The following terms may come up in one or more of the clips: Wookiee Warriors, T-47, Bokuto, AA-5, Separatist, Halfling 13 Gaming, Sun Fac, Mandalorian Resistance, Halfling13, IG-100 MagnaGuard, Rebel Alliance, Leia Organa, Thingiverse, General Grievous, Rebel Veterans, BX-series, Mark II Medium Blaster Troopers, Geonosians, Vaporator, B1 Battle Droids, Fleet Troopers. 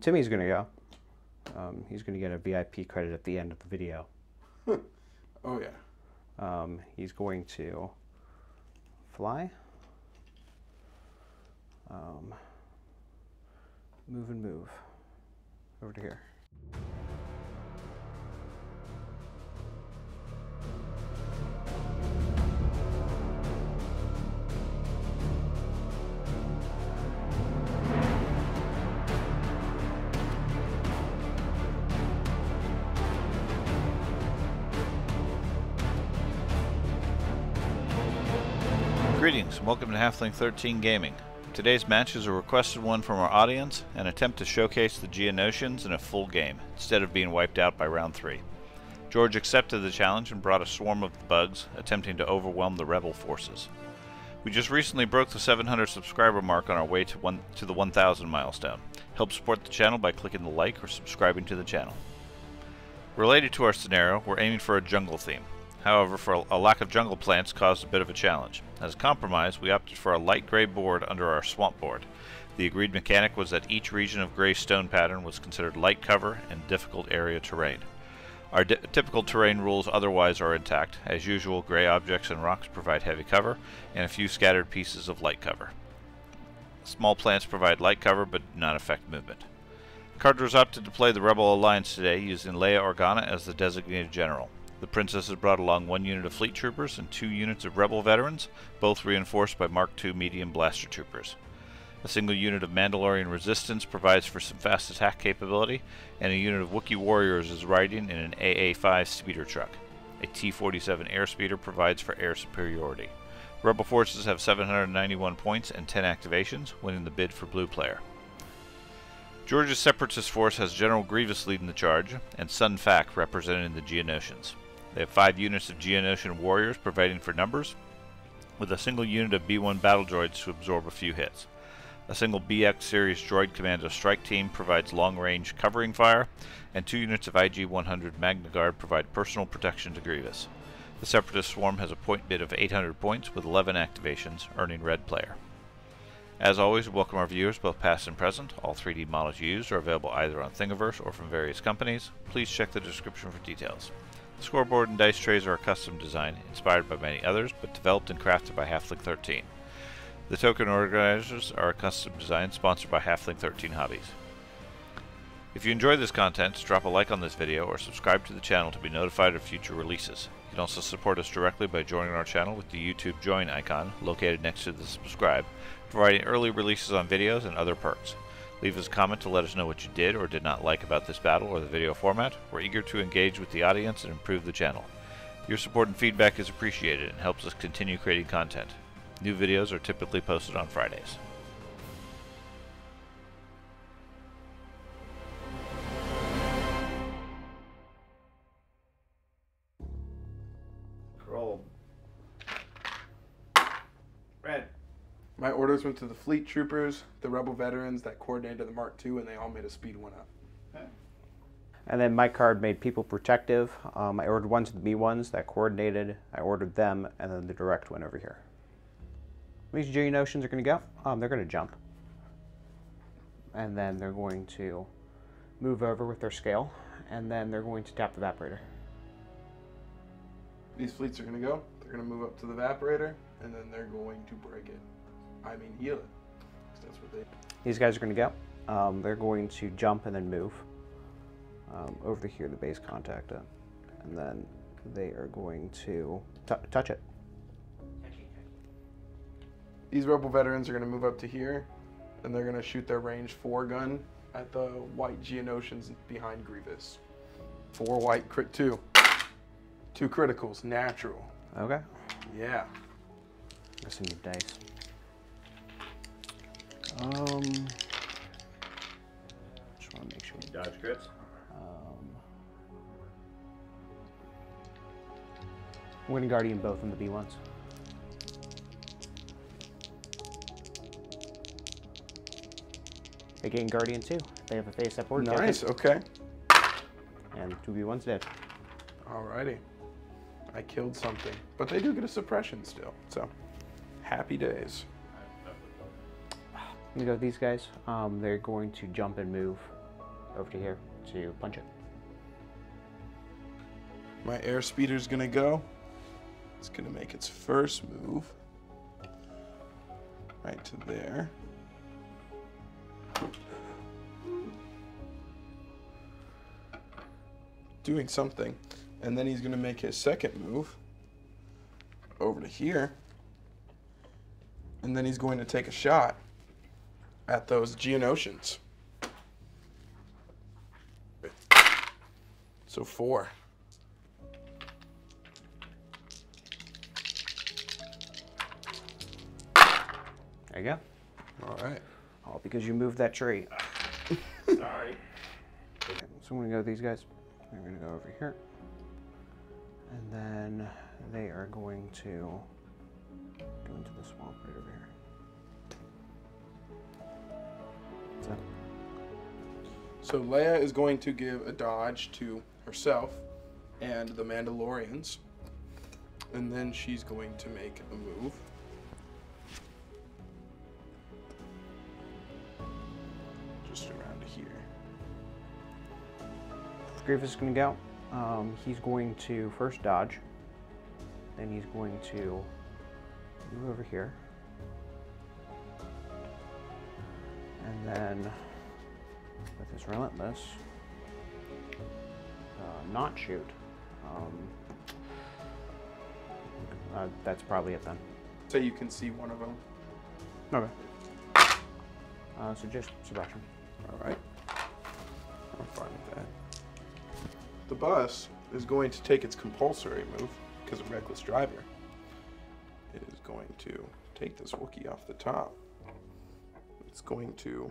Timmy's going to go. He's going to get a VIP credit at the end of the video. Oh, yeah. He's going to fly. Move and move. Over to here. Greetings and welcome to Halfling 13 Gaming. Today's match is a requested one from our audience, an attempt to showcase the Geonosians in a full game, instead of being wiped out by round 3. George accepted the challenge and brought a swarm of the bugs, attempting to overwhelm the rebel forces. We just recently broke the 700 subscriber mark on our way to the 1000 milestone. Help support the channel by clicking the like or subscribing to the channel. Related to our scenario, we're aiming for a jungle theme. However, for a lack of jungle plants caused a bit of a challenge. As a compromise, we opted for a light gray board under our swamp board. The agreed mechanic was that each region of gray stone pattern was considered light cover and difficult area terrain. Our typical terrain rules otherwise are intact. As usual, gray objects and rocks provide heavy cover, and a few scattered pieces of light cover. Small plants provide light cover, but do not affect movement. Carters opted to play the Rebel Alliance today, using Leia Organa as the designated general. The Princess has brought along 1 unit of Fleet Troopers and 2 units of Rebel Veterans, both reinforced by Mark II Medium Blaster Troopers. A single unit of Mandalorian Resistance provides for some fast attack capability, and a unit of Wookiee Warriors is riding in an AA-5 speeder truck. A T-47 airspeeder provides for air superiority. Rebel forces have 791 points and 10 activations, winning the bid for Blue Player. Georgia's Separatist force has General Grievous leading the charge, and Sun Fac representing the Geonosians. They have 5 units of Geonosian warriors providing for numbers, with a single unit of B1 Battle Droids to absorb a few hits. A single BX-series droid commando strike team provides long-range covering fire, and 2 units of IG-100 MagnaGuard provide personal protection to Grievous. The Separatist swarm has a point bid of 800 points with 11 activations, earning Red Player. As always, welcome our viewers, both past and present. All 3D models used are available either on Thingiverse or from various companies. Please check the description for details. The scoreboard and dice trays are a custom design, inspired by many others, but developed and crafted by Halfling 13. The token organizers are a custom design sponsored by Halfling 13 Hobbies. If you enjoy this content, drop a like on this video or subscribe to the channel to be notified of future releases. You can also support us directly by joining our channel with the YouTube Join icon located next to the subscribe, providing early releases on videos and other perks. Leave us a comment to let us know what you did or did not like about this battle or the video format. We're eager to engage with the audience and improve the channel. Your support and feedback is appreciated and helps us continue creating content. New videos are typically posted on Fridays. Roll. Red. My orders went to the Fleet Troopers, the Rebel Veterans that coordinated the Mark II, and they all made a speed one up. Okay. And then my card made people protective. I ordered ones of the B1s that coordinated. I ordered them, and then the direct one over here. These Geonosians are going to go. They're going to jump. And then they're going to move over with their scale, and then they're going to tap the Vaporator. These fleets are going to go. They're going to move up to the Vaporator, and then they're going to break it. I mean, heal it. That's what they... These guys are going to go. They're going to jump and then move over to here, the base contact it, and then they are going to touch it. These Rebel Veterans are going to move up to here, and they're going to shoot their range 4 gun at the white Geonosians behind Grievous. 4 white crit 2. 2 criticals, natural. Okay. Yeah. That's in your dice. Just want to make sure we dodge crits. We're gonna guardian both on the B1s. They gain guardian too. They have a face upward. Nice. Okay. And 2 B1s dead. Alrighty. I killed something, but they do get a suppression still. So, happy days. you know, these guys, they're going to jump and move over to here to punch it. My air speeder's gonna go. It's gonna make its first move right to there. Doing something. And then he's gonna make his second move over to here. And then he's going to take a shot at those Geonosians. So 4. There you go. All right. All because you moved that tree. Sorry. Okay, so I'm gonna go with these guys. We're gonna go over here. And then they are going to go into the swamp right over here. So Leia is going to give a dodge to herself and the Mandalorians. And then she's going to make a move. Just around to here. Grievous is going to go. He's going to first dodge. Then he's going to move over here. And then with his relentless, not shoot. That's probably it then. So you can see one of them. Okay. So just Sebastian. All right. I'm fine with that. The bus is going to take its compulsory move because of reckless driver. It is going to take this Wookiee off the top. It's going to.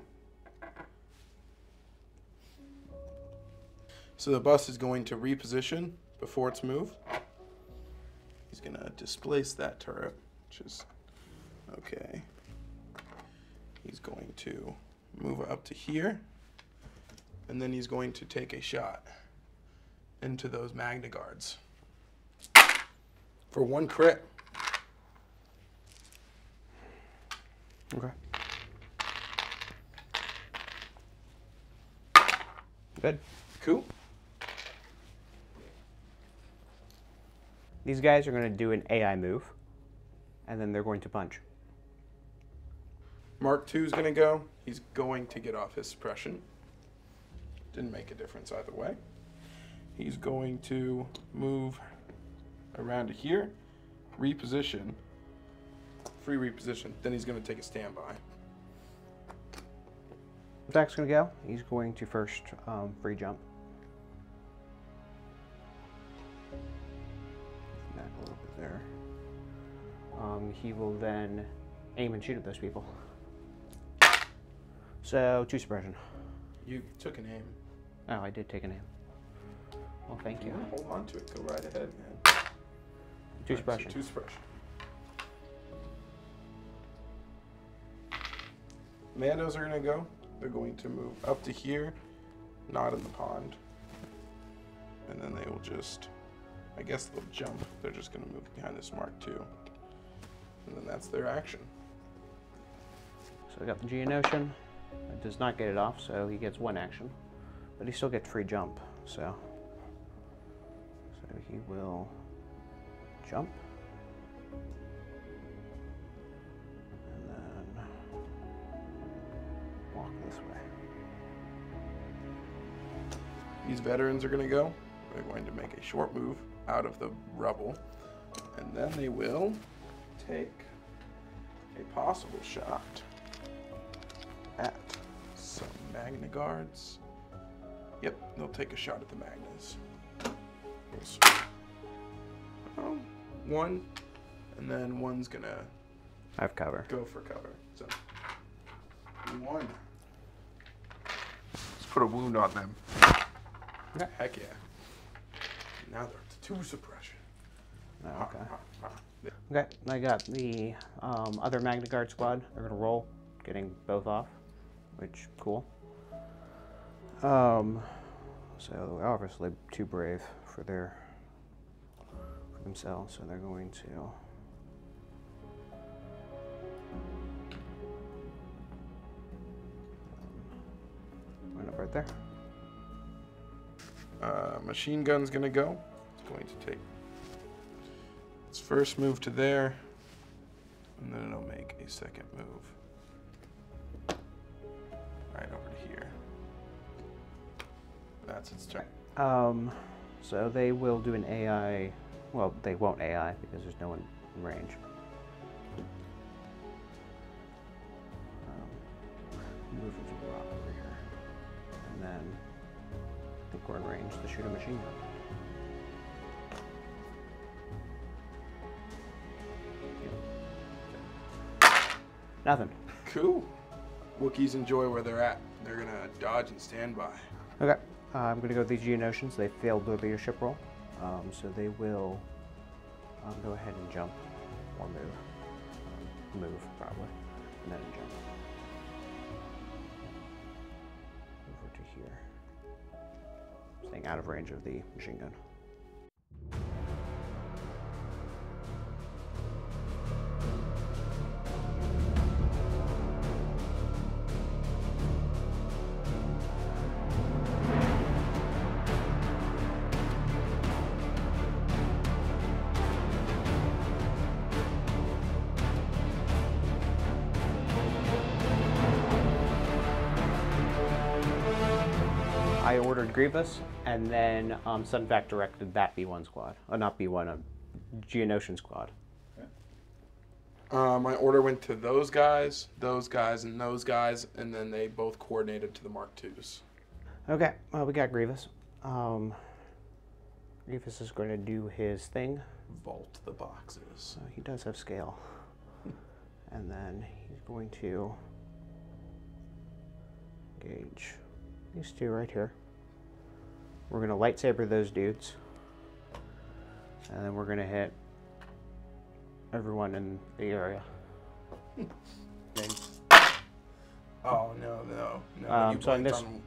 So the bus is going to reposition before its move. He's going to displace that turret, which is okay. He's going to move up to here, and then he's going to take a shot into those MagnaGuards for 1 crit. Okay. Good. Cool. These guys are going to do an AI move, and then they're going to punch. Mark II is going to go. He's going to get off his suppression. Didn't make a difference either way. He's going to move around to here, reposition, free reposition. Then he's going to take a standby. Dak's going to go. He's going to first free jump. Back a little bit there. He will then aim and shoot at those people. So 2 suppression. You took an aim. Oh, I did take an aim. Well, thank you. Hold on to it. Go right ahead, man. 2 suppression. So 2 suppression. Mandos are going to go. They're going to move up to here, not in the pond. And then they will just, I guess they'll jump. They're just gonna move behind this Mark II. And then that's their action. So we got the Geonosian. It does not get it off, so he gets 1 action. But he still gets free jump, so. So he will jump. These veterans are going to go. They're going to make a short move out of the rubble. And then they will take a possible shot at some MagnaGuards. Yep, they'll take a shot at the Magnas. Oh, 1, and then 1's going to have cover. Go for cover. So 1. Let's put a wound on them. Okay. Heck yeah. Now they're up to 2 suppression. Oh, okay. Okay, I got the other MagnaGuard squad. They're going to roll, getting both off, which, cool. So obviously too brave for themselves, so they're going to... right there. Machine gun's gonna go. It's going to take its first move to there, and then it'll make a second move right over to here. That's its turn. So they will do an AI. Well, they won't AI because there's no one in range. Move it over here, and then I think we're in range to shoot a machine gun. Nothing. Cool. Wookiees enjoy where they're at. They're going to dodge and stand by. Okay. I'm going to go with these Geonosians. They failed their leadership role. So they will go ahead and jump or move. Move, probably. And then jump. Over to here. Staying out of range of the machine gun. I ordered Grievous, and then Sun Fac directed that B1 squad. Oh, not B1, Geonosian squad. Okay. My order went to those guys, and then they both coordinated to the Mark IIs. Okay, well, we got Grievous. Grievous is going to do his thing. Vault the boxes. He does have scale. And then he's going to engage these two right here. We're gonna lightsaber those dudes, and then we're gonna hit everyone in the area. Oh no! So I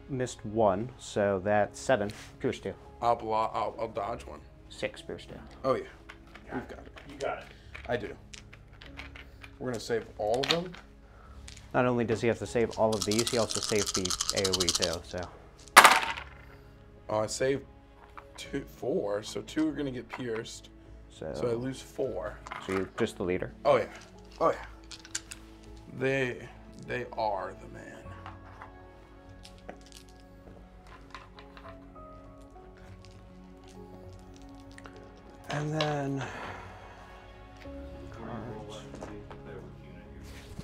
missed one, so that's 7 pierce 2. I'll dodge one. 6 pierce 2. Oh yeah, we've got it. You got it. I do. We're gonna save all of them. Not only does he have to save all of these, he also saved the AOE too. So. Oh, I saved 4, so 2 are gonna get pierced. So I lose 4. So you're just the leader. Oh yeah, oh yeah. They are the man. And then.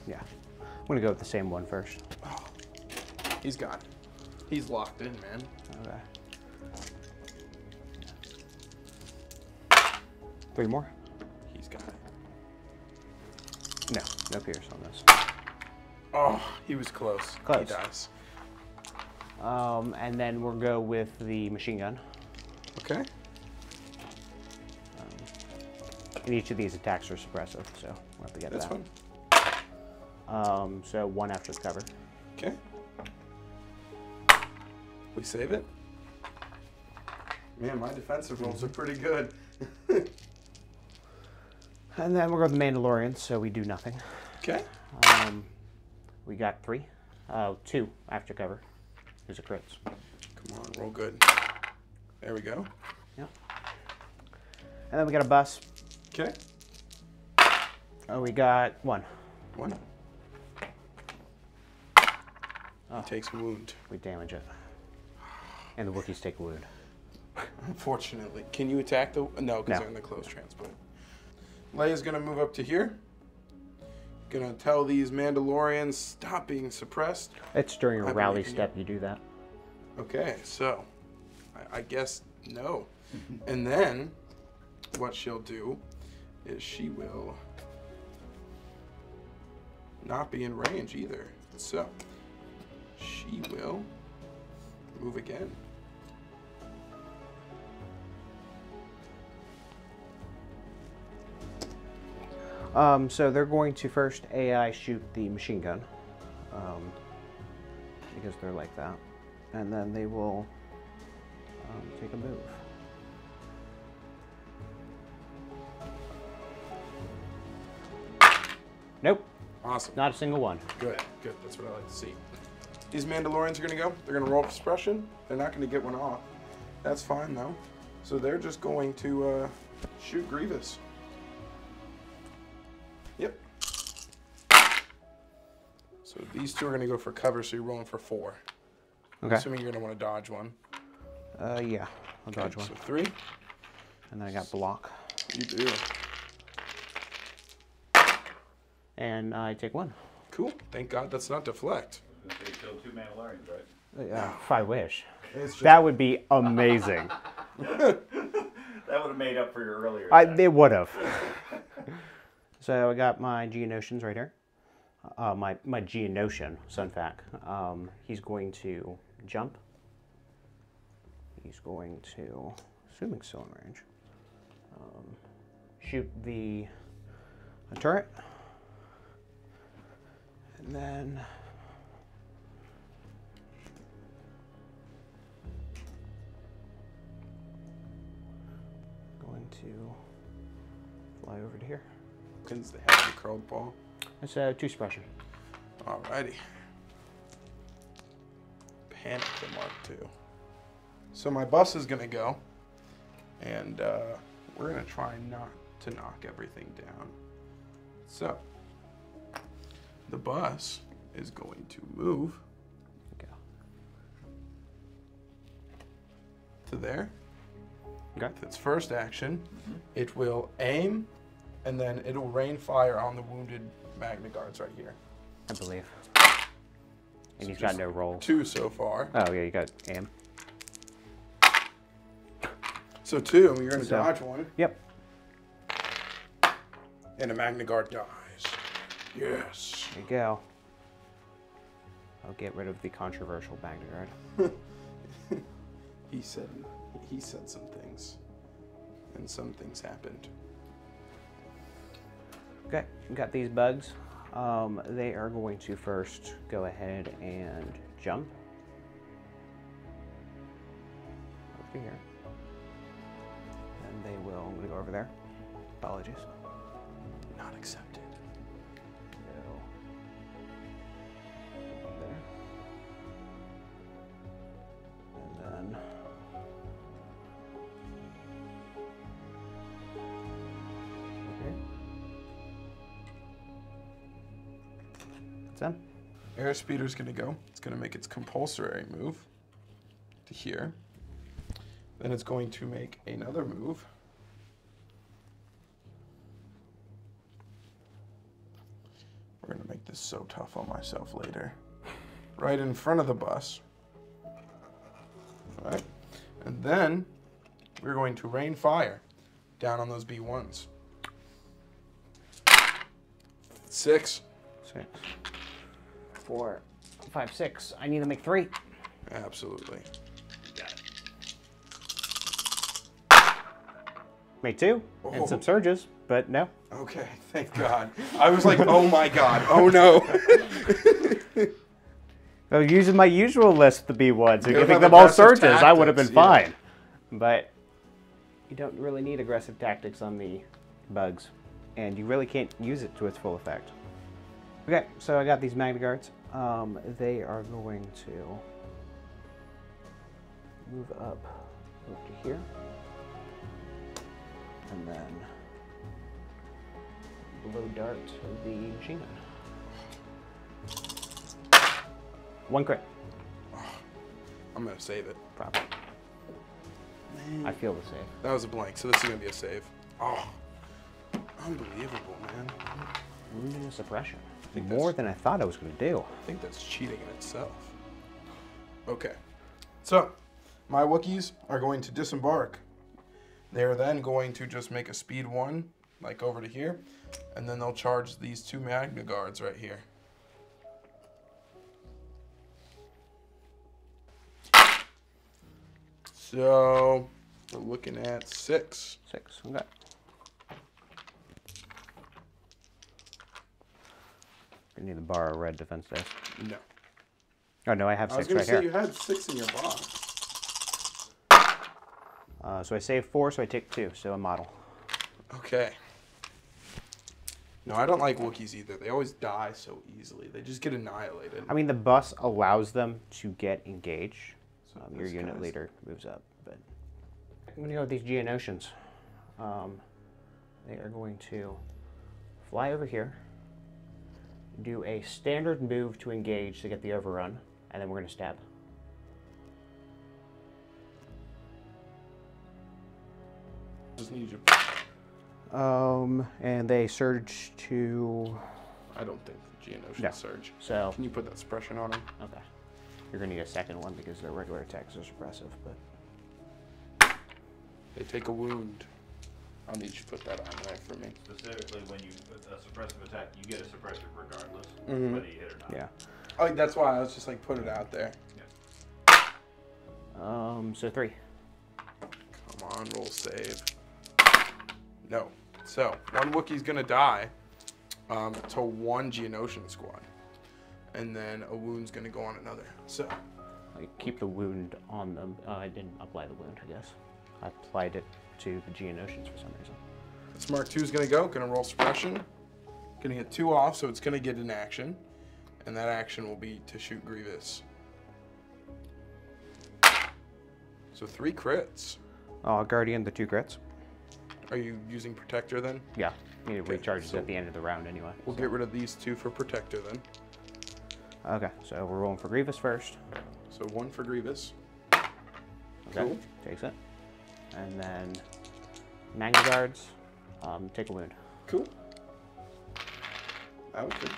Yeah, I'm gonna go with the same one first. Oh, he's gone. He's locked in, man. Okay. 3 more. He's got it. No pierce on this. Oh, he was close. He dies. And then we'll go with the machine gun. Okay. And each of these attacks are suppressive, so we'll have to get that. That's fine. So 1 after the cover. Okay. We save it. Man, my defensive rolls are pretty good. And then we'll go with the Mandalorians, so we do nothing. Okay. We got 3. 2 after cover. There's a crits. Come on, roll good. There we go. Yeah. And then we got a bus. Okay. Oh, we got 1. 1. Oh. He takes a wound. We damage it. And the Wookiees take a wound. Unfortunately. Can you attack the... No, because they're in the close transport. Leia's going to move up to here. Going to tell these Mandalorians, stop being suppressed. It's during a rally step you do that. Okay, so I guess no. And then what she'll do is she will not be in range either. So she will move again. So they're going to first AI shoot the machine gun, because they're like that, and then they will take a move. Nope. Awesome. Not a single one. Good. Good. That's what I like to see. These Mandalorians are going to go. They're going to roll expression. They're not going to get one off. That's fine, though. So they're just going to shoot Grievous. Yep. So these two are going to go for cover, so you're rolling for 4. Okay. Assuming you're going to want to dodge one. Yeah. I'll dodge one. So 3. And then I got block. You do. And I take 1. Cool. Thank God that's not deflect. They killed 2 Mandalorians, right? Yeah, if I wish. That would be amazing. That would have made up for your earlier. They would have. So I got my Geonosians right here. My Geonosian, Sun Fac. He's going to jump. He's going to, assuming still in range, shoot the turret. And then going to fly over to here. Pins the head of the curled ball. It's a 2 suppression. Alrighty. Panic the Mark II. So my bus is gonna go, and we're gonna try not to knock everything down. So the bus is going to move to there. Okay. With its first action, it will aim, and then it will rain fire on the wounded MagnaGuards right here. I believe. And so he's got no roll. 2 so far. Oh, yeah, you got aim. So 2, and you're going to dodge 1. Yep. And a MagnaGuard dies. Yes. There you go. I'll get rid of the controversial MagnaGuard. He said some things, and some things happened. Okay, we got these bugs. They are going to first go ahead and jump over here, and they will. I'm gonna go over there. Apologies. Not accepted. Airspeeder's gonna go. It's gonna make its compulsory move to here. Then it's going to make another move. We're gonna make this so tough on myself later. Right in front of the bus. All right. And then we're going to rain fire down on those B1s. 6. 6. 4, 5, 6. I need to make 3. Absolutely. Got it. Made 2 and some surges, but no. Okay, thank God. I was like, oh my God, oh no. I was using my usual list of the B1s and giving them all surges. Tactics, I would have been fine. But you don't really need aggressive tactics on the bugs, and you really can't use it to its full effect. Okay, so I got these MagnaGuards. They are going to move up to here. And then blow dart the machine gun. 1 crit. Oh, I'm going to save it. Probably. Man. I feel the save. That was a blank, so this is going to be a save. Oh, unbelievable, man. Wounding and suppression. More than I thought I was going to do. I think that's cheating in itself. Okay. So, my Wookiees are going to disembark. They are then going to just make a speed 1, like over to here, and then they'll charge these 2 MagnaGuards right here. So, we're looking at 6. 6, okay. I need to borrow red defense dice. No. Oh, no, I have 6 right here. I was going to say you had 6 in your box. So I save 4, so I take 2, so a model. Okay. No, I don't like Wookiees either. They always die so easily. They just get annihilated. I mean, the bus allows them to get engaged. So your unit leader moves up. But I'm going to go with these Geonosians. They are going to fly over here, do a standard move to engage to get the overrun, and then we're going to stab. Just need you. And they surge to... I don't think the Geonosians surge. So can you put that suppression on them? Okay. You're going to need a second one because their regular attacks are suppressive, but... They take a wound. I'll need you to put that on there for me. Specifically, when you put a suppressive attack, you get a suppressive regardless whether you hit or not. Yeah. Oh, that's why I was just like, put it out there. Yeah. So 3. Come on, roll save. No. So, one Wookiee's going to die to one Geonosian squad. And then a wound's going to go on another. So, I keep the wound on them. I didn't apply the wound, I guess. I applied it to the Geonosians for some reason. This Mark II's going to go. Going to roll suppression. Going to get 2 off, so it's going to get an action. And that action will be to shoot Grievous. So 3 crits. Guardian, the 2 crits. Are you using Protector then? Yeah, it recharges at the end of the round anyway. We'll get rid of these 2 for Protector then. Okay, so we're rolling for Grievous first. So 1 for Grievous. Okay, cool. Takes it. And then MagnaGuards, take a wound. Cool. That was good.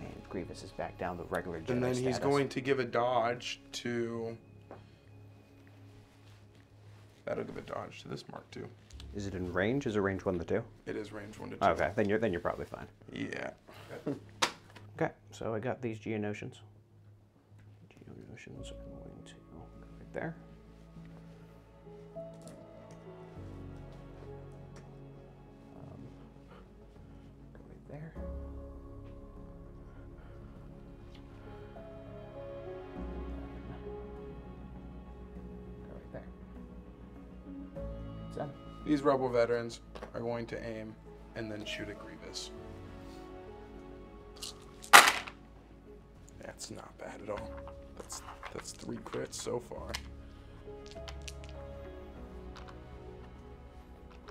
And Grievous is back down the regular Jedi status. And then he's going to give a dodge to... That'll give a dodge to this Mark II. Is it in range? Is it range 1 to 2? It is range 1 to 2. Okay, then you're probably fine. Yeah. Okay, so I got these Geonosians. Geonosians are going to go right there. Right there. These Rebel veterans are going to aim and then shoot at Grievous. That's not bad at all. That's 3 crits so far.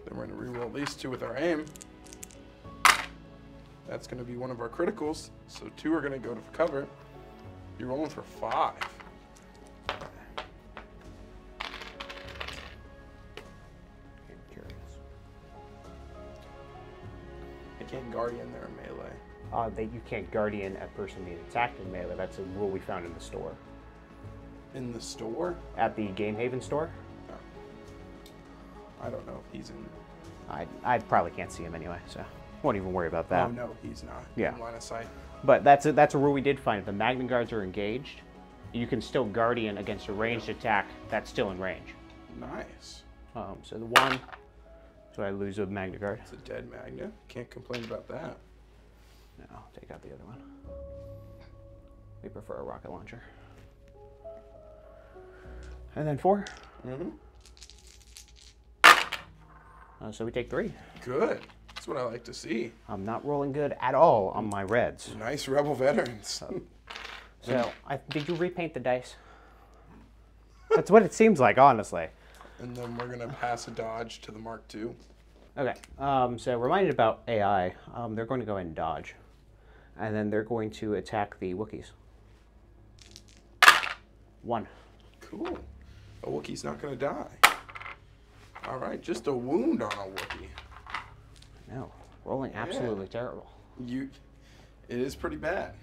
Then we're going to reroll these 2 with our aim. That's going to be one of our criticals, so 2 are going to go to cover. You're rolling for 5. Can't guardian their melee. You can't guardian a person being attacked in melee. That's a rule we found in the store. In the store? At the Game Haven store. No. I don't know if he's in. I probably can't see him anyway, so won't even worry about that. Oh no, he's not. Yeah. In line of sight. But that's a rule we did find. If the MagnaGuards are engaged, you can still guardian against a ranged attack that's still in range. Nice. So the 1. So I lose a MagnaGuard. It's a dead Magna. Can't complain about that. No, take out the other one. We prefer a rocket launcher. And then 4. So we take 3. Good. That's what I like to see. I'm not rolling good at all on my reds. Nice Rebel veterans. So, did you repaint the dice? That's what it seems like, honestly. And then we're going to pass a dodge to the Mark II. Okay, so reminded about AI, they're going to go ahead and dodge. And then they're going to attack the Wookiees. 1. Cool. A Wookiee's not going to die. All right, just a wound on a Wookiee. No, rolling absolutely terrible. It is pretty bad.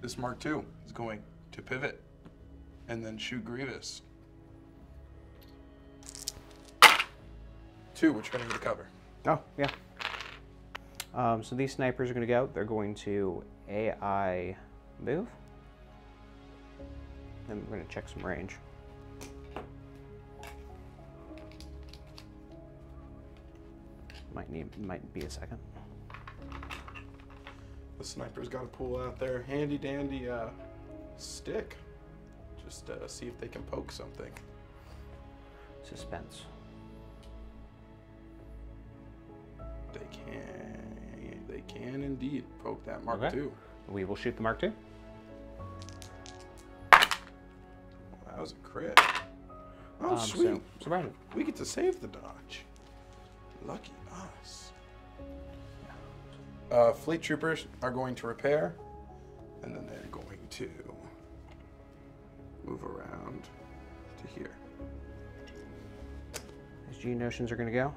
This Mark II is going to pivot and then shoot Grievous. 2, which are going to cover. Oh, yeah. So these snipers are going to go. They're going to AI move. Then we're going to check some range. Might be a second. The sniper's got to pull out their handy dandy stick. Just see if they can poke something. Suspense. They can indeed poke that Mark II. We will shoot the Mark II. Well, that was a crit. Oh, sweet. So we get to save the dodge. Lucky us. Fleet troopers are going to repair, and then they're going to move around to here. These Geonosians are going to go.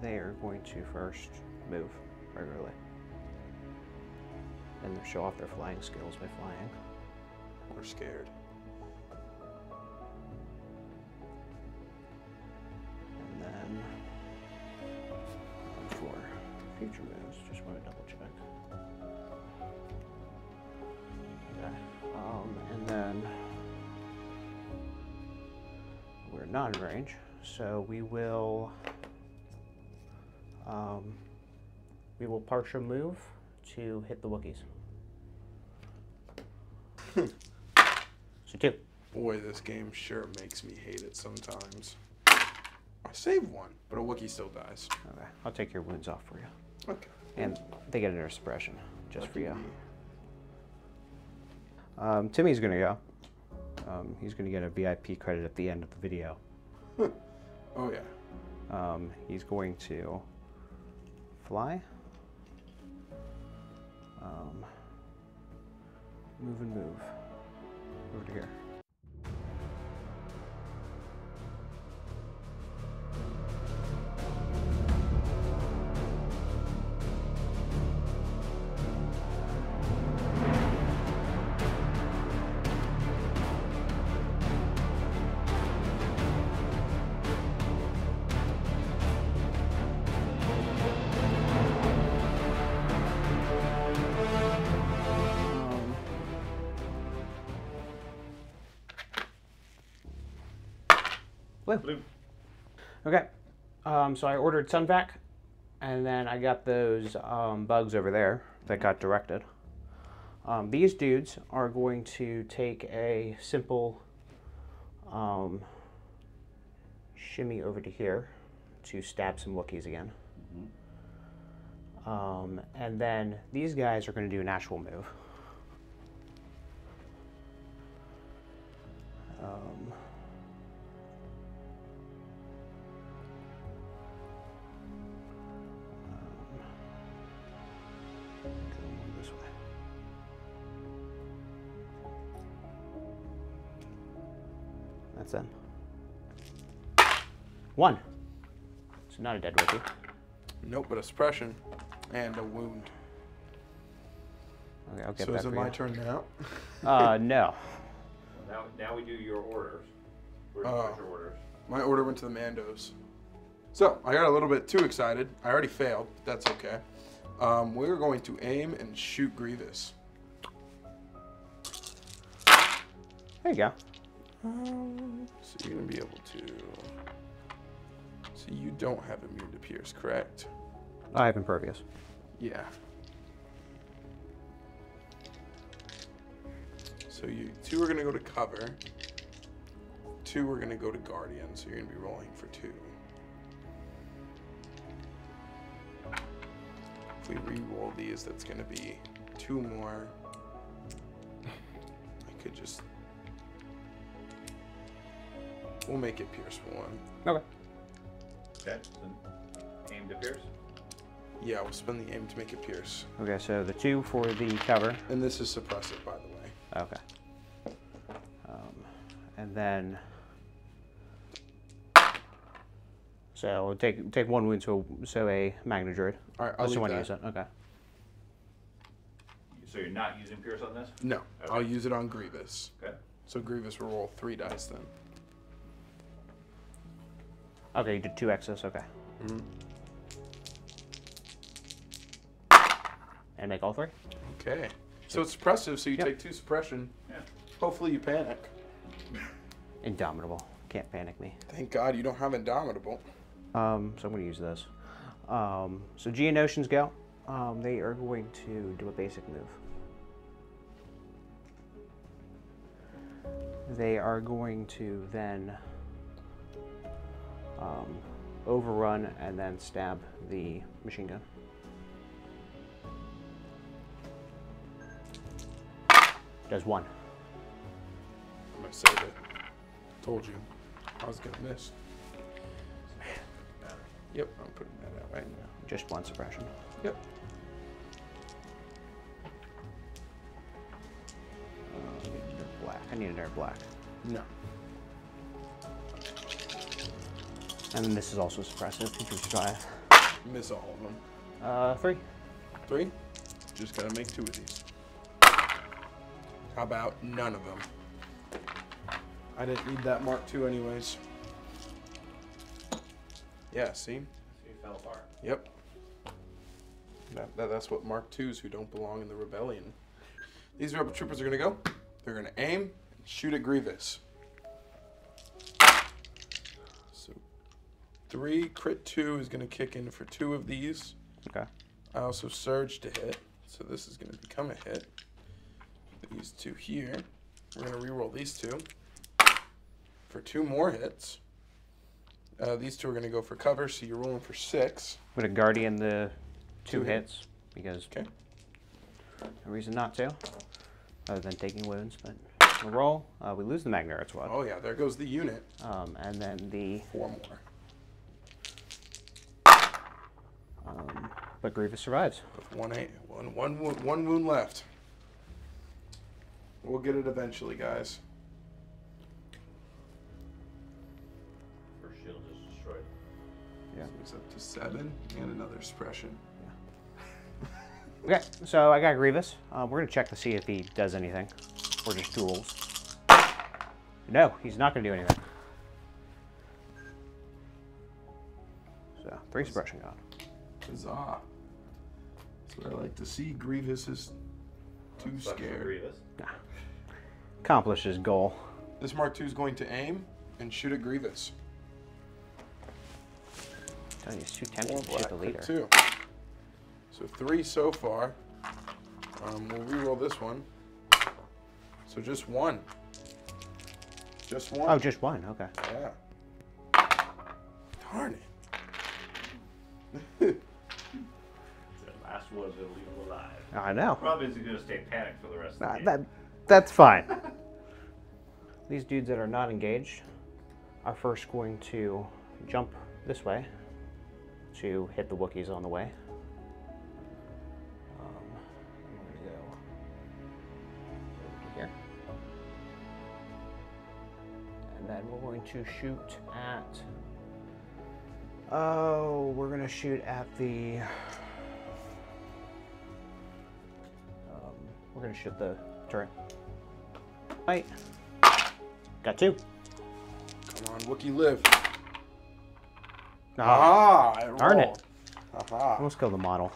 They are going to first move regularly. And they'll show off their flying skills by flying. We're scared. And then for future moves, just want to double check. Okay. And then we're not in range, so we will partial move to hit the Wookiees. So 2. Boy, this game sure makes me hate it sometimes. I save 1, but a Wookiee still dies. Okay, I'll take your wounds off for you. Okay. And they get under suppression just for you. Timmy's gonna go. He's gonna get a VIP credit at the end of the video. Oh yeah. He's going to fly. Move and move over to here. Blue. Okay, so I ordered Sun Fac, and then I got those bugs over there that got directed. These dudes are going to take a simple shimmy over to here to stab some Wookiees again. Mm-hmm. And then these guys are going to do an actual move. That's it. 1. So not a dead Wookiee. Nope, but a suppression and a wound. Okay, I'll get so that. So is it my turn now? No. Well, now we do your orders. Where's your orders? My order went to the Mandos. So I got a little bit too excited. I already failed. But that's okay. We're going to aim and shoot Grievous. There you go. So you're going to be able to... So you don't have immune to pierce, correct? I have impervious. Yeah. So you 2 are going to go to cover. 2 are going to go to guardian, so you're going to be rolling for 2. If we re-roll these, that's going to be 2 more. I could just... We'll make it pierce 1. Okay. That's an aim to pierce? Yeah, we'll spend the aim to make it pierce. Okay, so the 2 for the cover. And this is suppressive, by the way. Okay. And then... So take 1 wound to a Magna Droid. All right, I'll leave that. Use it. Okay. So you're not using pierce on this? No, okay. I'll use it on Grievous. Okay. So Grievous will roll 3 dice then. Okay, you did 2 excess, okay. Mm-hmm. And make all 3? Okay. So it's suppressive, so you take 2 suppression. Yeah. Hopefully you panic. Indomitable. Can't panic me. Thank God you don't have Indomitable. So I'm going to use this. So Geonosians go. They are going to do a basic move. They are going to then... overrun and then stab the machine gun. Does one. I'm gonna save it. Told you I was gonna miss. Man. Yep, I'm putting that out right now. Just one suppression. Yep. I need another black. I need another black. No. And then this is also suppressive. Features drive. Miss all of them. Three. Three? Just gotta make two of these. How about none of them? I didn't need that Mark II anyways. Yeah, see? So you fell apart. Yep. That's what Mark IIs who don't belong in the rebellion. These rebel troopers are gonna go. They're gonna aim and shoot at Grievous. So 3 crit 2 is gonna kick in for 2 of these. Okay. I also surge to hit, so this is gonna become a hit. These two here. We're going to reroll these two for 2 more hits. These two are going to go for cover, so you're rolling for 6. I'm going to guardian the two hits because no reason not to, other than taking wounds. But we'll roll. We lose the MagnaGuard squad. Oh, yeah, there goes the unit. And then the 4 more. But Grievous survives. One wound left. We'll get it eventually, guys. Her shield is destroyed. Yeah. So it's up to 7 and another suppression. Yeah. Okay, so I got Grievous. We're going to check to see if he does anything. Or just duels. No, he's not going to do anything. So, 3 suppression gone. Huzzah. That's what I like to see. Grievous is too scared. Nah. Accomplish his goal. This Mark II is going to aim and shoot at Grievous. I'm telling you, he's too tempted to shoot the leader. 2. So 3 so far. We'll reroll this one. So just 1. Just 1. Oh, just 1. Okay. Yeah. Darn it. Last one to leave him alive. I know. Probably isn't going to stay panicked for the rest of the game. That's fine. These dudes that are not engaged are first going to jump this way to hit the Wookiees on the way. I'm going to go here. And then we're going to shoot at... Oh, we're going to shoot at the... We're gonna shoot the turret. Right. Got 2. Come on, Wookiee, live. Ah, darn it. Aha. Almost killed the model.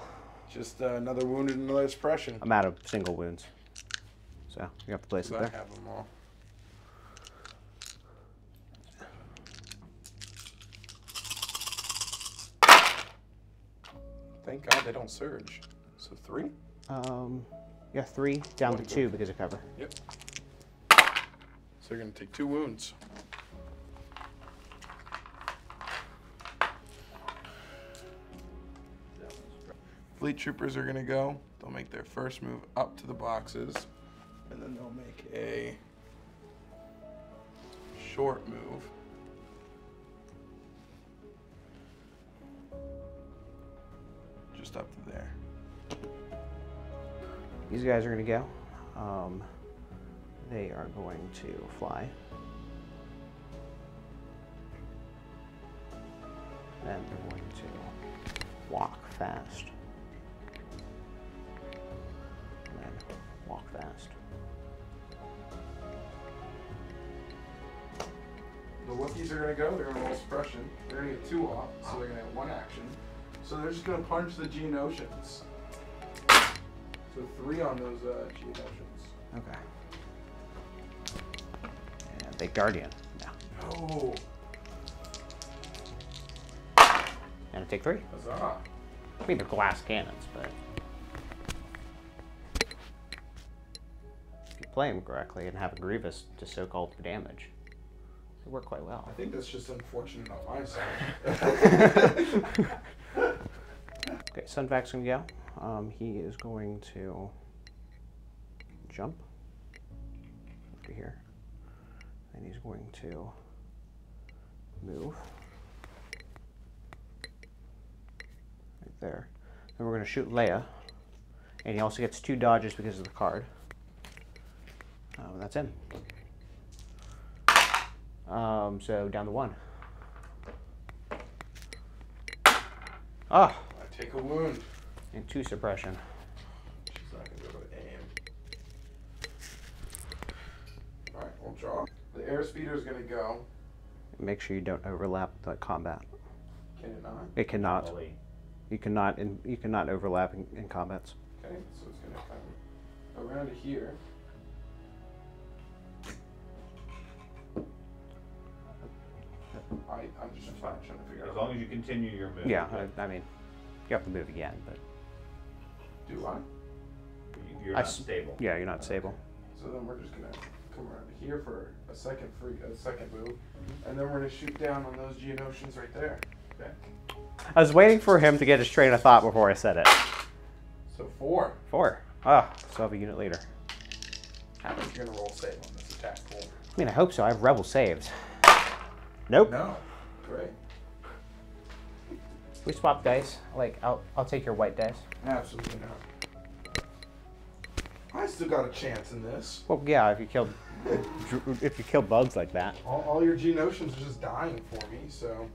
Just another wounded, another suppression. I'm out of single wounds. So, you have to place it there. I have them all. Thank God they don't surge. So 3? Yeah, 3 down to 2 because of cover. Yep. So you're going to take 2 wounds. Fleet troopers are going to go. They'll make their first move up to the boxes. And then they'll make a short move. Just up to there. These guys are going to go. They are going to fly. Then they're going to walk fast. And then walk fast. The Wookiees are going to go. They're going to roll suppression. They're going to get 2 off, so they're going to have 1 action. So they're just going to punch the Geonosians. So 3 on those Geonosians. Okay. And they guardian. No. And I take 3. Huzzah. I mean, they're glass cannons, but... If you play them correctly and have a Grievous to soak all the damage, It worked quite well. I think that's just unfortunate on my side. Okay, Sun Fac's gonna go. He is going to jump over here. And he's going to move right there. Then we're going to shoot Leia. And he also gets two dodges because of the card. That's him. So down to one. Ah! I take a wound. And two suppression. She's not going to be able to aim. Alright, we'll draw. The airspeeder is going to go. Make sure you don't overlap the combat. Can it not? It cannot. Probably. You cannot overlap in combats. Okay, so it's going to come around to here. I'm just trying to figure out. As long as you continue your move. Yeah, right? I mean, you have to move again, but. Do I? You're not stable. Yeah, you're not stable. So then we're just going to come around here for a second move, and then we're going to shoot down on those Geonosians right there. Okay. I was waiting for him to get his train of thought before I said it. So four. Four. Ah, so I'll be unit leader. You're going to roll save on this attack. Cool. I mean, I hope so. I have rebel saves. Nope. No. Great. We swap dice. Like, I'll take your white dice. Absolutely not. I still got a chance in this. Well, yeah, if you killed bugs like that. All your Geonosians are just dying for me, so.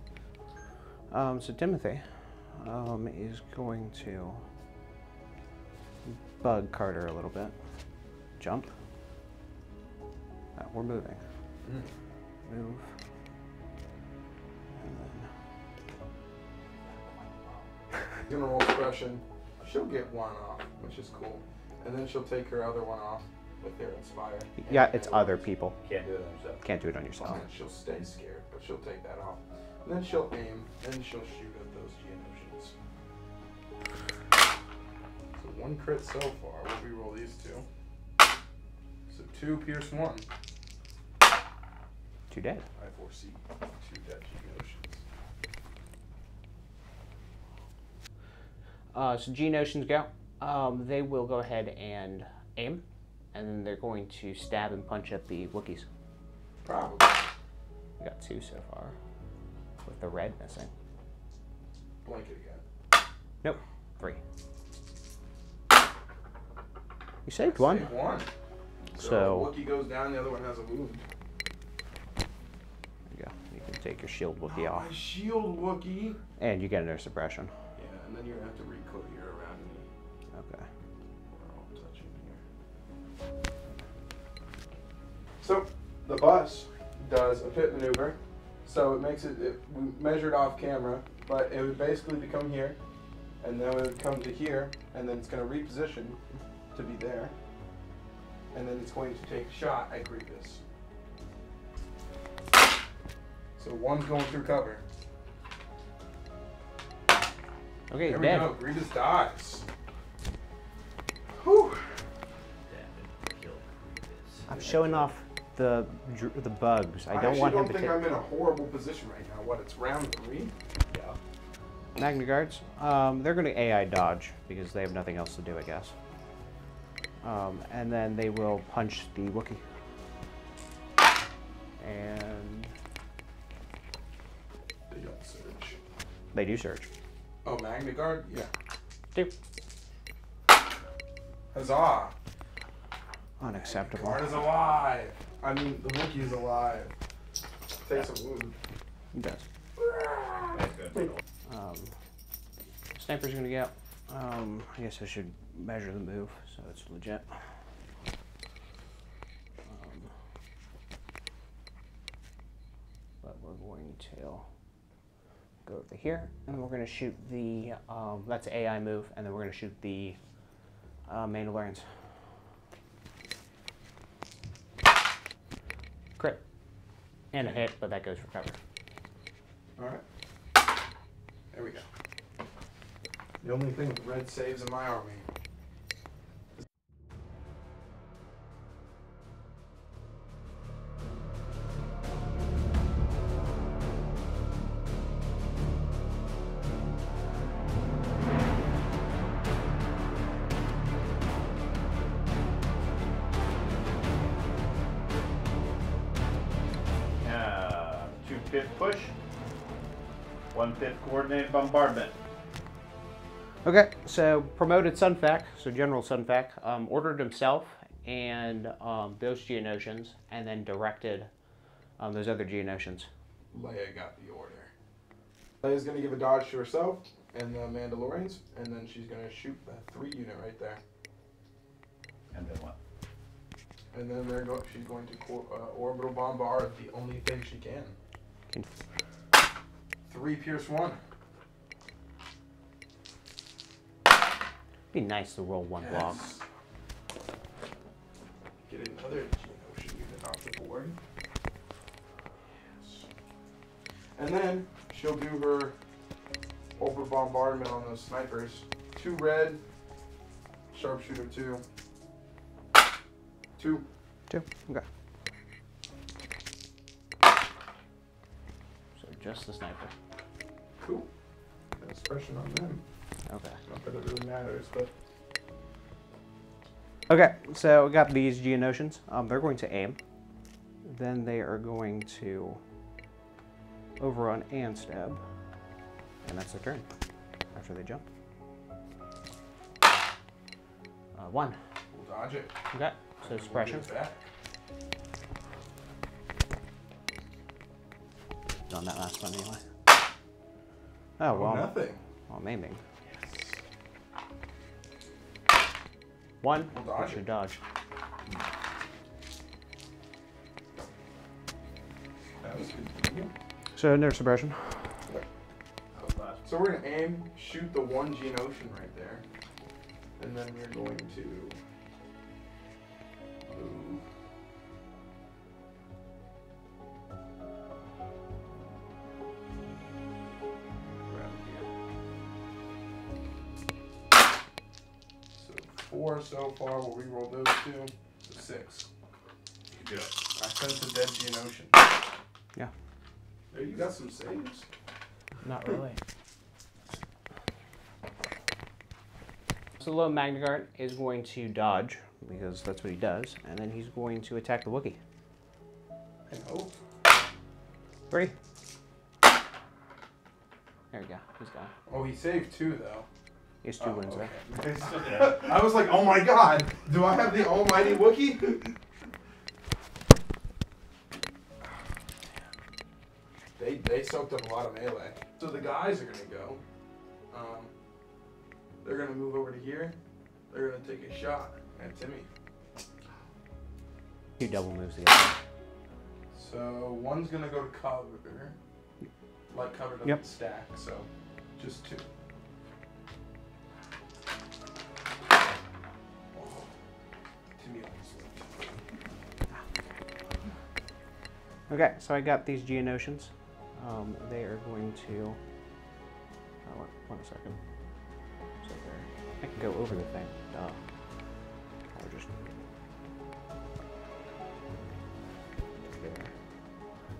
So Timothy is going to bug Carter a little bit. Jump. We're moving. Mm. Move. Gonna roll suppression. She'll get one off, which is cool, and then she'll take her other one off with their inspire. Yeah, it's other people. Can't do it on yourself. Can't do it on yourself. And she'll stay scared, but she'll take that off. And then she'll aim, and she'll shoot at those Geonosians. So one crit so far. We'll re-roll these two. So two pierce one. Two dead. I foresee two dead Geonosians. So Geonosians go. They will go ahead and aim, and then they're going to stab and punch at the Wookiees. Probably. We got two so far, with the red missing. Blank it again. Nope. Three. You saved one. Saved one. So Wookiee goes down. The other one has a wound. There you go. You can take your shield Wookiee off. My shield Wookiee. And you get another suppression. And then you're going to have to recoil your around me. Okay. We're all touching here. So, the bus does a pit maneuver. So it makes it we measured off camera, but it would basically become here, and then it would come to here, and then it's going to reposition to be there, and then it's going to take a shot at Grievous. So one's going through cover. Okay, he's dead. There we go. Grievous dies. Whew. I'm showing off the bugs. I don't want him to. I think I'm in a horrible position right now. What? It's round three. Yeah. MagnaGuards. They're going to AI dodge because they have nothing else to do, I guess. And then they will punch the Wookiee. And they don't search. They do search. Oh, MagnaGuard? Yeah. Two. Huzzah! Unacceptable. MagnaGuard is alive! I mean, the Wookiee is alive. Takes a wound. He does. Sniper's gonna go. I guess I should measure the move, so it's legit. But we're going to go over here, and we're going to shoot the, that's an AI move, and then we're going to shoot the Mandalorians. Crit. And a hit, but that goes for cover. Alright. There we go. The only thing red saves in my army. 1/5 push, 1/5 coordinated bombardment. Okay, so promoted Sun Fac, so General Sun Fac, ordered himself and those Geonosians, and then directed those other Geonosians. Leia got the order. Leia's going to give a dodge to herself and the Mandalorians, and then she's going to shoot that 3 unit right there. And then what? And then they're going, she's going to orbital bombard the only thing she can. 3 pierce 1. Be nice to roll 1 block. Get another Geonosian unit off the board. Yes. And then she'll do her orbital bombardment on those snipers. 2 red, sharpshooter 2. 2. Okay. So just the sniper. Cool. That's pressure on them. Okay. Not that it really matters, but. Okay, so we got these Geonosians. They're going to aim. Then they are going to overrun and stab. And that's their turn after they jump. 1. We'll dodge it. Okay. So suppression. On that last one anyway. Oh well. Nothing. Well, maybe. Yes. 1. We'll dodge. Should dodge. That was good. So no suppression. So we're gonna aim, shoot the 1 Geonosian right there, and then we're going to. So far, we'll re-roll those 2. So 6. You can do it. I sense a dead Geonosian. Yeah. There you got some saves. Not really. So low MagnaGuard is going to dodge, because that's what he does, and then he's going to attack the Wookiee. Oh. 3. There we go. He's gone. Oh, he saved 2, though. He has 2 wounds there. Okay. I was like, oh my god, do I have the almighty Wookiee? They soaked up a lot of melee. So the guys are going to go. They're going to move over to here. They're going to take a shot at Timmy. 2 double moves the other. So one's going to go to cover. Like cover doesn't stack, so just 2. Okay, so I got these Geonosians. They are going to. Oh, one second. So I can go over the thing. I'll just. There.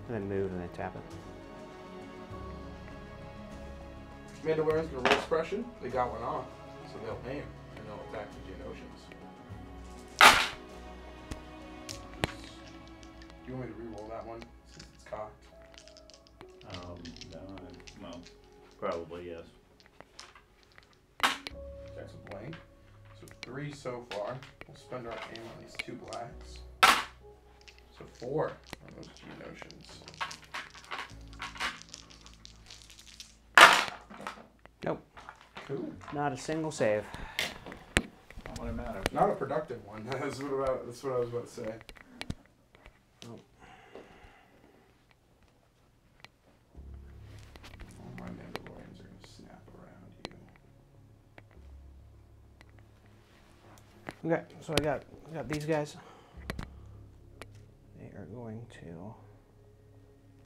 And then move and then tap it. Mandalorian's gonna roll suppression. They got 1 off, so they'll aim and they'll attack the Geonosians. You want me to re-roll that one since it's cocked? No, probably yes. That's a blank. So 3 so far. We'll spend our aim on these 2 blacks. So 4 on those Geonosians. Nope. Cool. Not a single save. Not what it matters. Not a productive one. That's what I was about to say. Okay, so I got these guys. They are going to go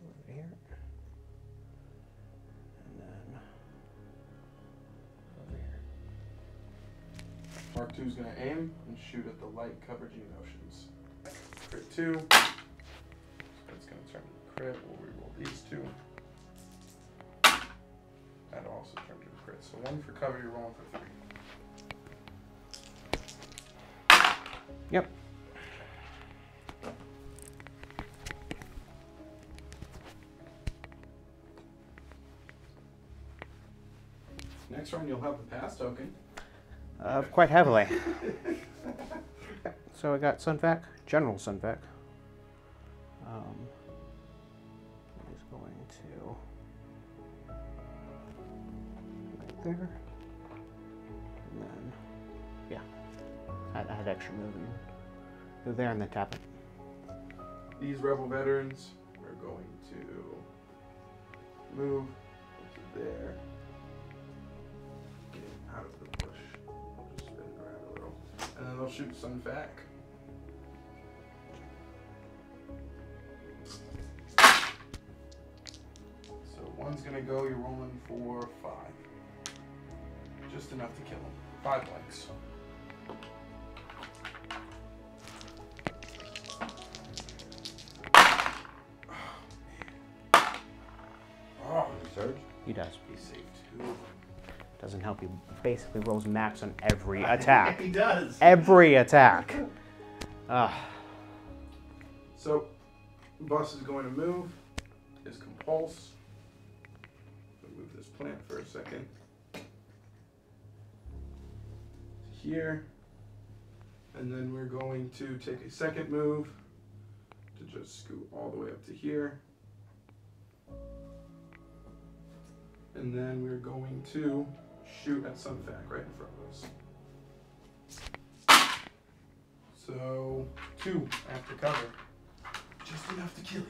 over here. And then over here. Mark II's gonna aim and shoot at the light cover Geonosians. Crit 2. So it's gonna turn to crit. We'll reroll these 2. That also turned to crit. So 1 for cover, you're rolling for 3. Yep. next round you'll have the pass token. Quite heavily. Yep. So I got Sun Fac, General Sun Fac. He's going to right there, and then yeah, I had extra movement. Go there and then tap it. These Rebel veterans, we're going to move to there. Get out of the bush. I'll just spin it around a little, and then I'll shoot Sun Fac. One's gonna go, you're rolling for 5. Just enough to kill him. 5 blanks. Oh, man. Oh, surge? He does. He saved 2. Doesn't help. He basically rolls max on every attack. He does. Every attack. So, boss is going to move. His compulse. Move this plant for a second. Here. And then we're going to take a second move to just scoot all the way up to here. And then we're going to shoot at Sun Fac right in front of us. So 2 after cover. Just enough to kill you.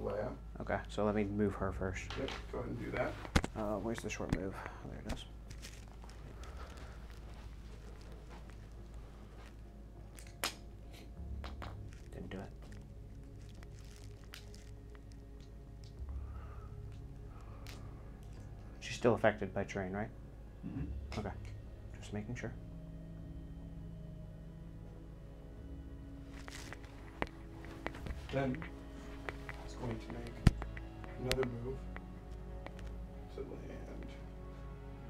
Alive. Okay, so let me move her first. Yep, go ahead and do that. Where's the short move? There it is. Didn't do it. She's still affected by terrain, right? Mm-hmm. Okay, just making sure. Then it's going to make another move to land.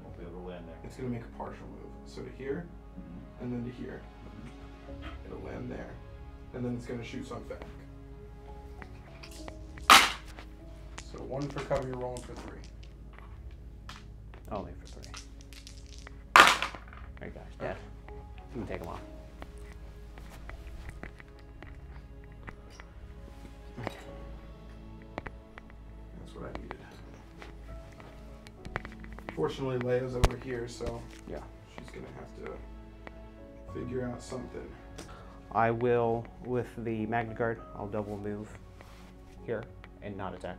Won't be able to land there. It's going to make a partial move. So to here, mm-hmm. and then to here. Mm-hmm. It'll land there. And then it's going to shoot Sun Fac. So 1 for cover, you're rolling for 3. Only for 3. There you go. Dead. I'm going to take him off. What I needed. Fortunately, Leia's over here, so yeah, she's gonna have to figure out something. I will, with the MagnaGuard, I'll double move here and not attack.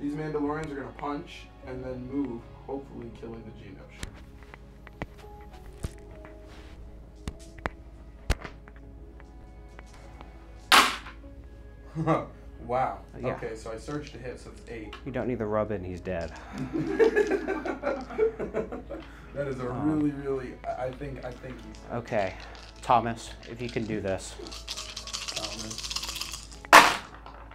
These Mandalorians are gonna punch and then move, hopefully killing the Geonosian. Huh. Wow. Yeah. Okay, so I surged to hit, so it's 8. You don't need the rub in, he's dead. That is a really, I think he's dead. Okay. Thomas, if you can do this. Thomas.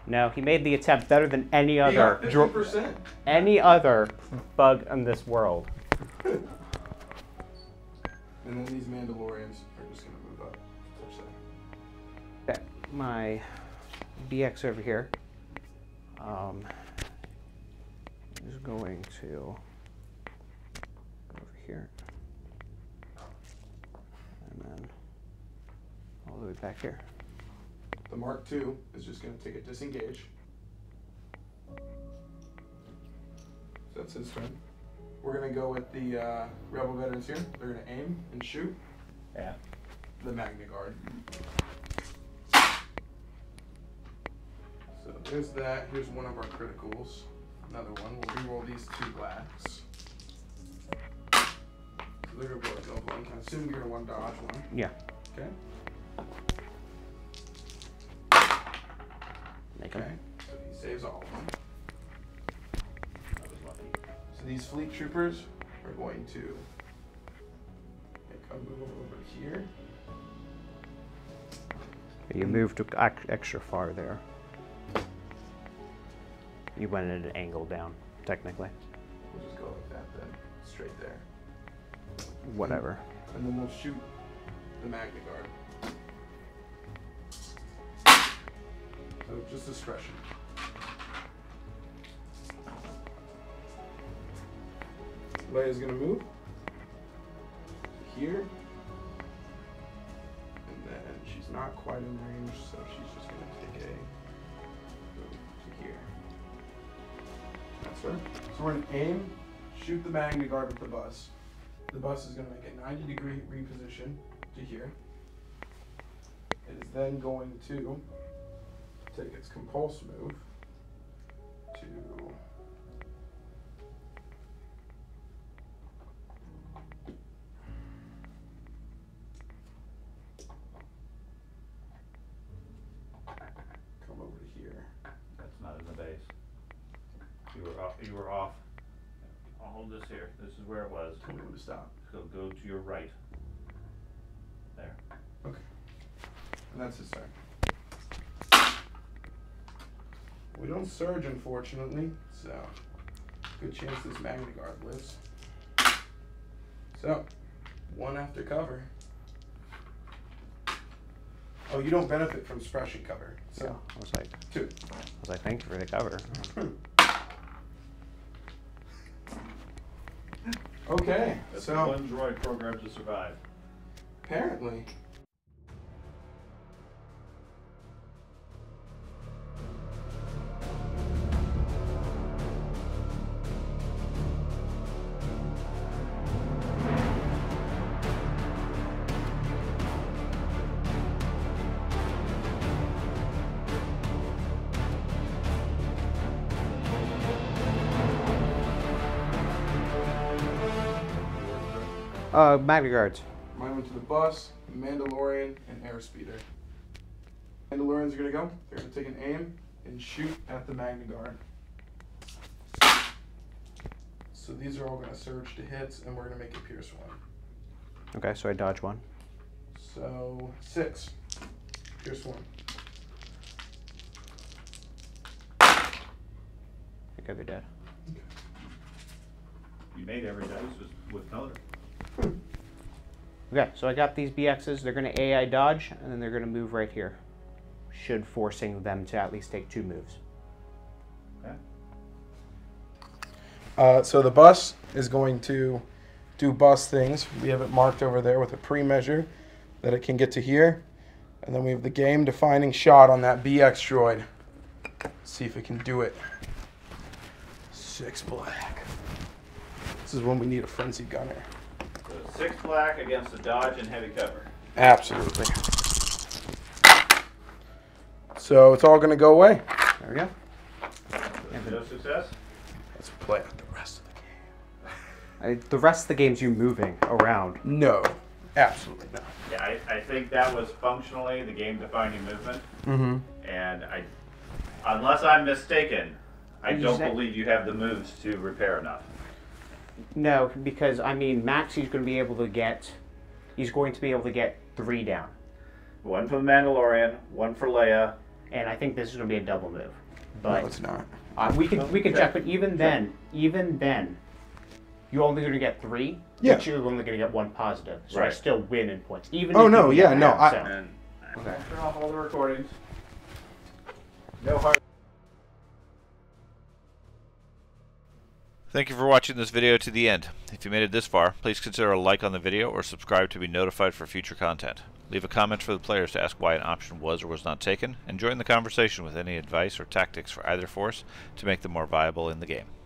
No, he made the attempt better than any other. 50%. Any other bug in this world. And then these Mandalorians are just going to move up. My BX over here is going to go over here, and then all the way back here. The Mark II is just going to take a disengage. That's his turn. We're going to go with the Rebel veterans here. They're going to aim and shoot. Yeah. The MagnaGuard. So there's that. Here's one of our criticals. Another one. We'll reroll these 2 blacks. So they're going to blow a double. I assume you're going to one dodge one. Yeah. Okay. these fleet troopers are going to make a move over here. You moved extra far there. You went at an angle down, technically. We'll just go like that then, straight there. Whatever. And then we'll shoot the MagnaGuard. So just discretion. Leia's gonna move here. She's not quite in range, so she's just going to take a move to here. That's her. So we're going to aim, shoot the MagnaGuard with the bus. The bus is going to make a 90-degree reposition to here. It is then going to take its compulse move to off. I'll hold this here. This is where it was. Tell me when to stop. So go to your right. There. Okay. And that's his turn. We don't surge, unfortunately, so good chance this MagnaGuard lives. So, one after cover. Oh, you don't benefit from suppression cover. So yeah, I was like, two. I was like, thank you for the cover. Okay, that's so one droid programmed to survive. Apparently. MagnaGuards. Mine went to the bus, Mandalorian, and Airspeeder. Mandalorians are going to go. They're going to take an aim and shoot at the MagnaGuard. So these are all going to surge to hits, and we're going to make it pierce one. Okay, so I dodge one. So 6. Pierce one. I think I'd be dead. Okay. You made every dice with color. Okay, so I got these BXs. They're going to AI dodge, and then they're going to move right here. Should forcing them to at least take 2 moves. Okay. So the bus is going to do bus things. We have it marked over there with a pre-measure that it can get to here. And then we have the game-defining shot on that BX droid. Let's see if it can do it. 6 black. This is when we need a frenzied gunner. 6 black against the dodge and heavy cover. Absolutely. So it's all going to go away. There we go. No success? Let's play out the rest of the game. The rest of the game's you moving around. No, absolutely not. Yeah, I think that was functionally the game-defining movement. Mm-hmm. And unless I'm mistaken, I don't believe you have the moves to repair enough. No, because I mean, Max, he's going to be able to get 3 down. 1 for the Mandalorian, 1 for Leia, and I think this is going to be a double move. But no, it's not. We can check, but even then, you're only going to get 3. Yeah. But you're only going to get 1 positive, so I still win in points. Even Turn off all the recordings. No hard. Thank you for watching this video to the end. If you made it this far, please consider a like on the video or subscribe to be notified for future content. Leave a comment for the players to ask why an option was or was not taken, and join the conversation with any advice or tactics for either force to make them more viable in the game.